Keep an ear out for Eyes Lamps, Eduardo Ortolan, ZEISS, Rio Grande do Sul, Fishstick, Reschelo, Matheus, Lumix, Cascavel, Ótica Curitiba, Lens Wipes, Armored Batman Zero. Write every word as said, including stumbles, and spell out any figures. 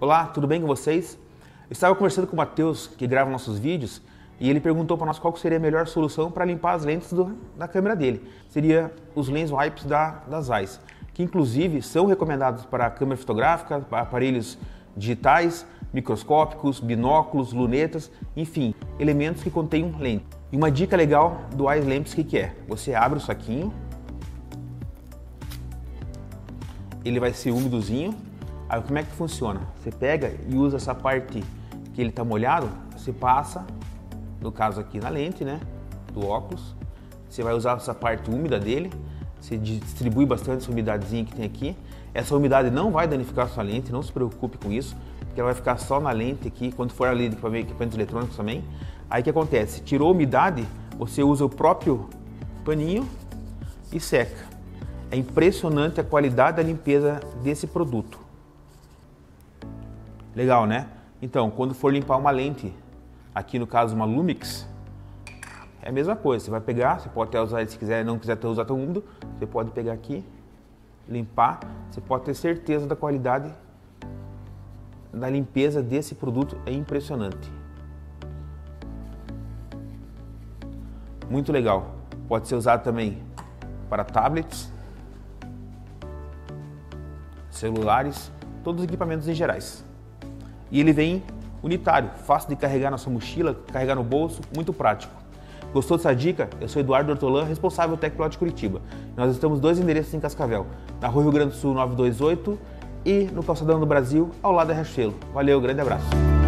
Olá, tudo bem com vocês? Eu estava conversando com o Matheus, que grava nossos vídeos, e ele perguntou para nós qual seria a melhor solução para limpar as lentes do, da câmera dele. Seria os Lens Wipes da, da ZEISS, que inclusive são recomendados para câmera fotográfica, para aparelhos digitais, microscópicos, binóculos, lunetas, enfim, elementos que contêm lente. E uma dica legal do Eyes Lamps, que, que é? Você abre o saquinho, ele vai ser úmidozinho. Aí como é que funciona? Você pega e usa essa parte que ele está molhado, você passa, no caso aqui na lente, né, do óculos, você vai usar essa parte úmida dele, você distribui bastante essa umidadezinha que tem aqui. Essa umidade não vai danificar a sua lente, não se preocupe com isso, porque ela vai ficar só na lente aqui, quando for ali para ver equipamentos eletrônicos também. Aí o que acontece? Tirou a umidade, você usa o próprio paninho e seca. É impressionante a qualidade da limpeza desse produto. Legal, né? Então, quando for limpar uma lente, aqui no caso uma Lumix, é a mesma coisa. Você vai pegar, você pode até usar, se quiser, não quiser usar tão úmido, você pode pegar aqui, limpar. Você pode ter certeza da qualidade da limpeza desse produto, é impressionante. Muito legal. Pode ser usado também para tablets, celulares, todos os equipamentos em gerais. E ele vem unitário, fácil de carregar na sua mochila, carregar no bolso, muito prático. Gostou dessa dica? Eu sou Eduardo Ortolan, responsável técnico da Ótica Curitiba. Nós estamos dois endereços em Cascavel, na Rua Rio Grande do Sul novecentos e vinte e oito e no Calçadão do Brasil, ao lado da Reschelo. Valeu, grande abraço!